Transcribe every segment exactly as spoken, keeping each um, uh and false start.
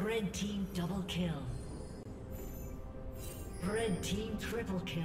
Red team double kill. Red team triple kill.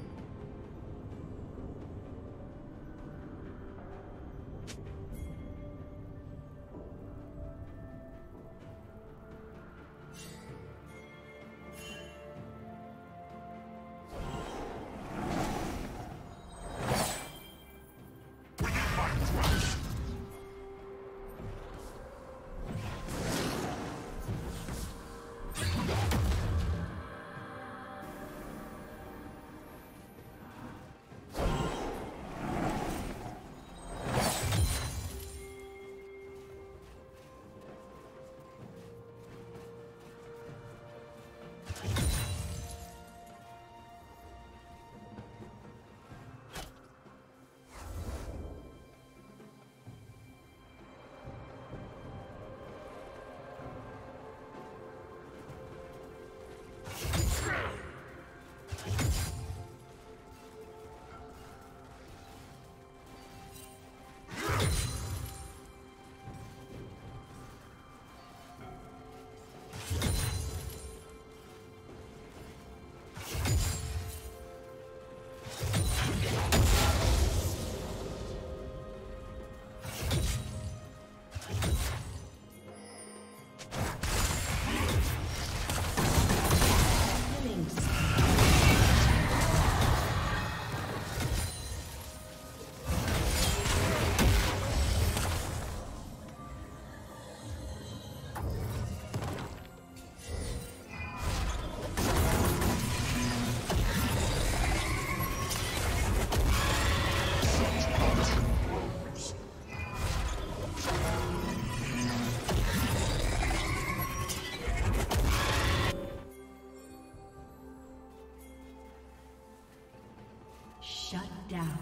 Shut down.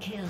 Kill.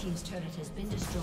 Team's turret has been destroyed.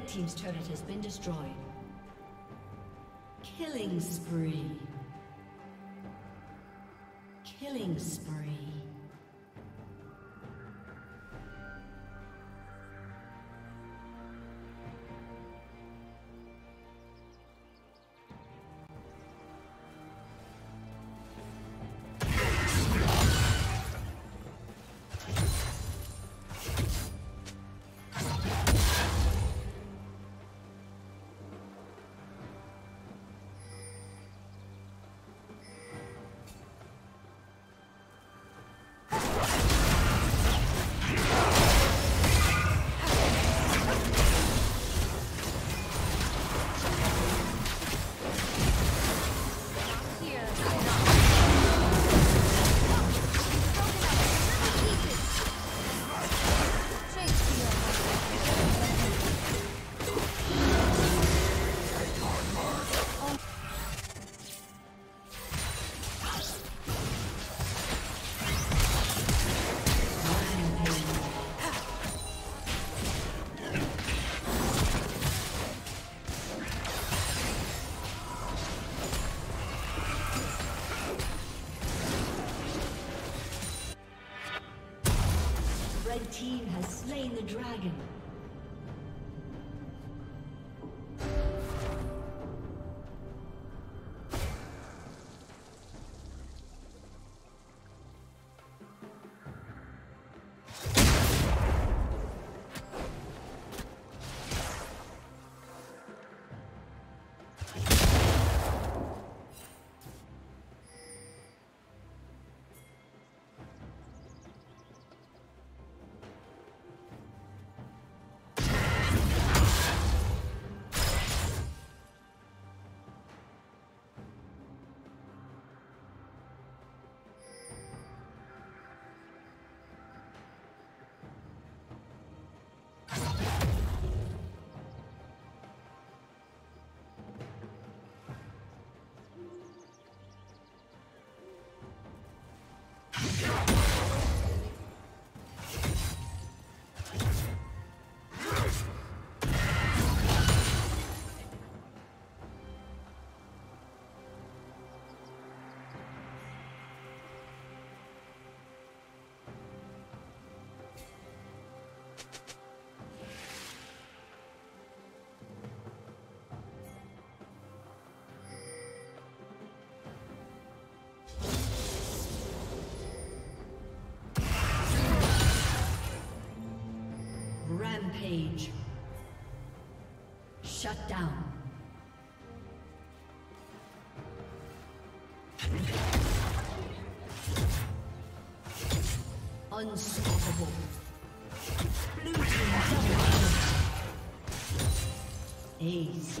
Red team's turret has been destroyed. Killing spree. Killing spree. The team has slain the dragon. Page. Shut down. Unstoppable. Blue team double ace.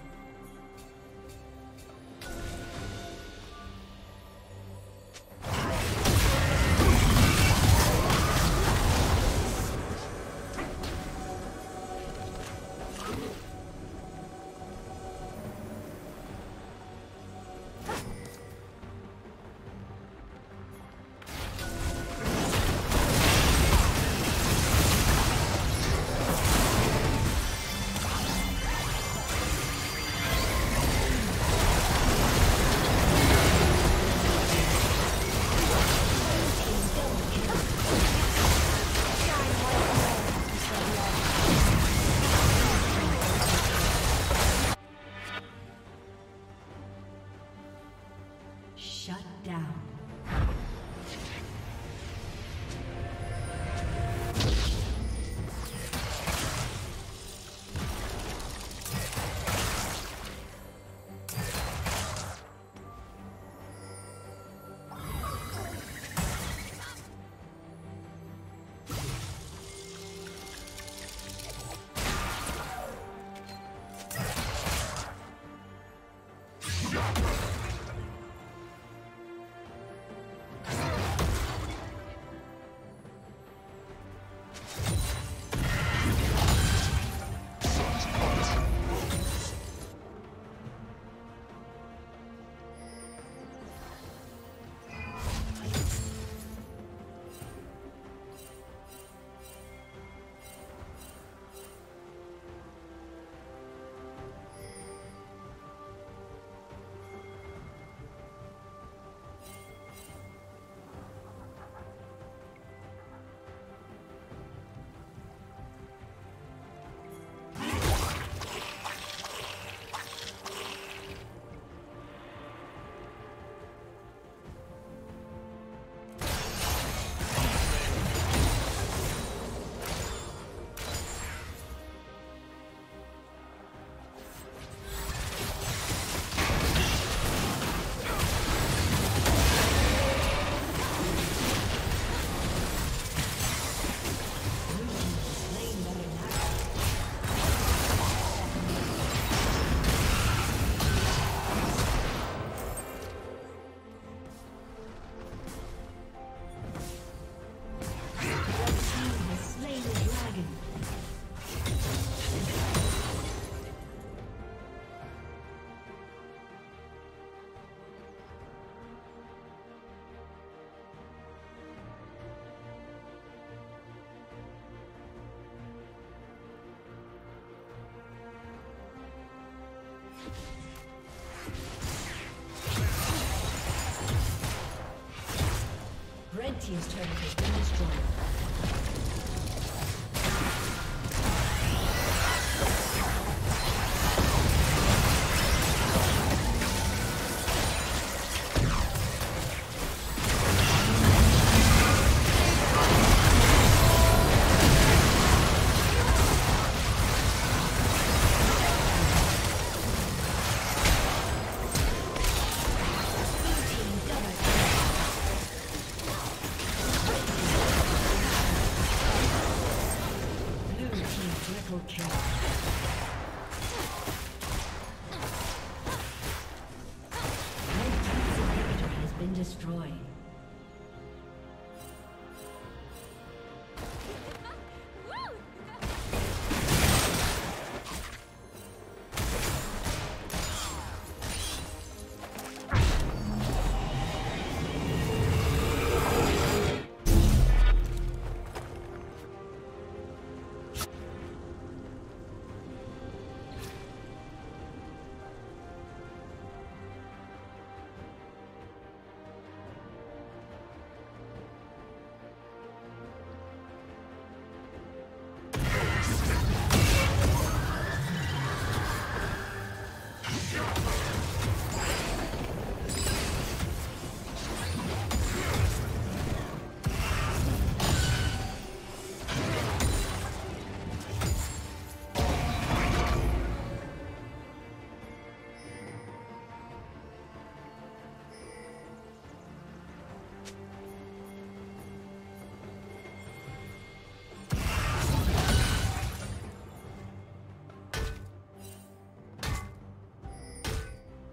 team's turret has been destroyed.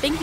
Thank